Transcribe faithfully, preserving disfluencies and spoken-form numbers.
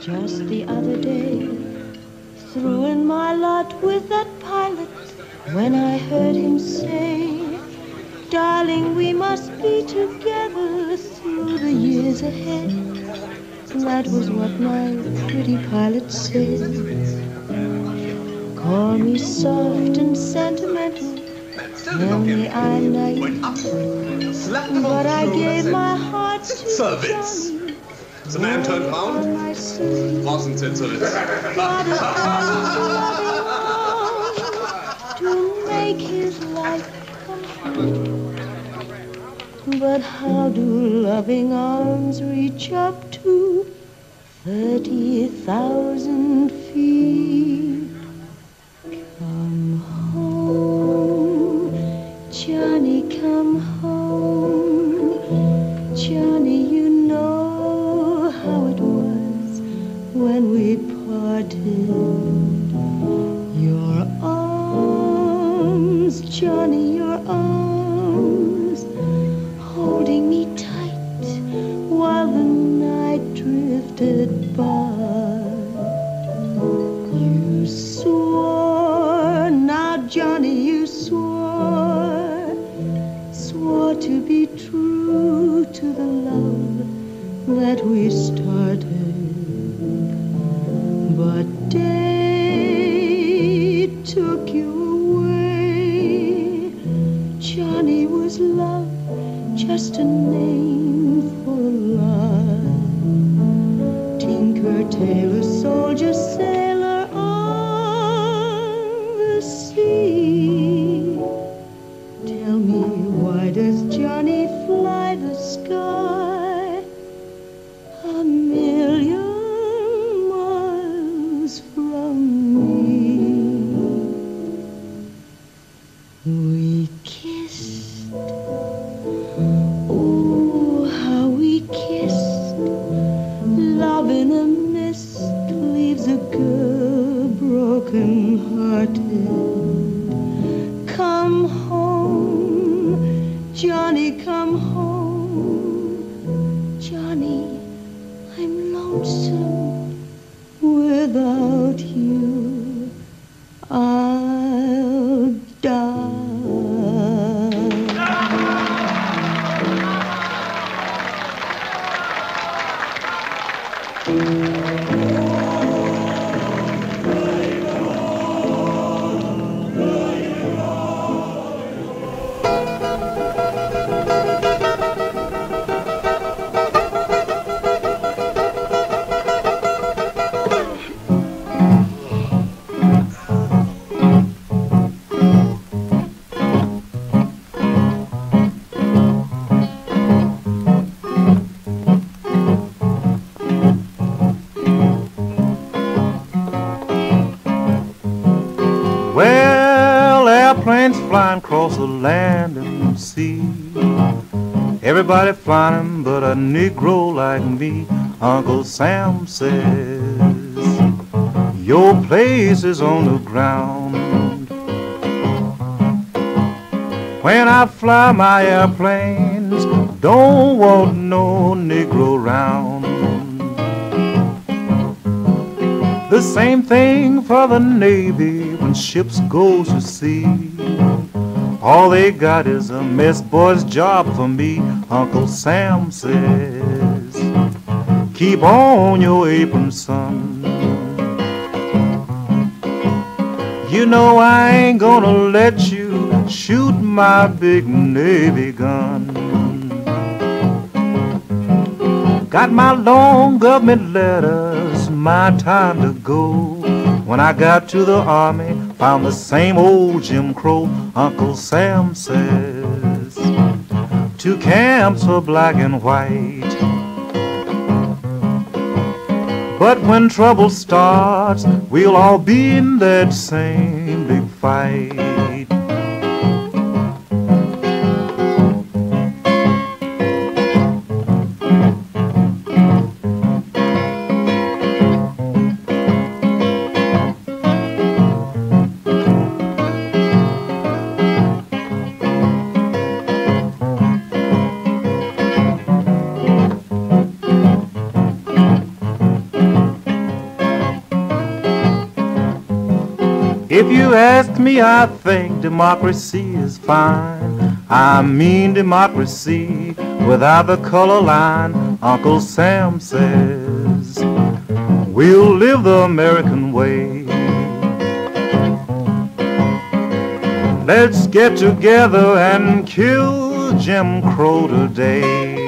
Just the other day, threw in my lot with that pilot when I heard him say, "Darling, we must be together through the years ahead." That was what my pretty pilot said. Call me soft and sentimental, only I naive, but I gave my heart to service. The man turned round, wasn't into it. To make his life complete. But how do loving arms reach up to thirty thousand feet? Come home, Johnny, come home, Johnny. You know how it was when we parted. Your arms, Johnny, your arms, holding me tight while the night drifted by. You swore, now Johnny, you swore, swore to be true to the love that we started, but day took you away. Johnny, was love just a name for love? Tinker, tailor, soldier, sailor on the sea. Tell me, why does Johnny fly the sky? We kissed, oh how we kissed. Love in a mist leaves a girl broken hearted. Come home, Johnny, come home, Johnny, I'm lonesome without you. I'll die. Flying across the land and sea, everybody flying 'em but a Negro like me. Uncle Sam says your place is on the ground. When I fly my airplanes, don't want no Negro round. The same thing for the Navy when ships go to sea. All they got is a mess boy's job for me. Uncle Sam says, keep on your apron, son. You know I ain't gonna let you shoot my big Navy gun. Got my long government letters, my time to go. When I got to the Army, found the same old Jim Crow. Uncle Sam says, two camps for black and white. But when trouble starts, we'll all be in that same big fight. If you ask me, I think democracy is fine. I mean democracy without the color line. Uncle Sam says we'll live the American way. Let's get together and kill Jim Crow today.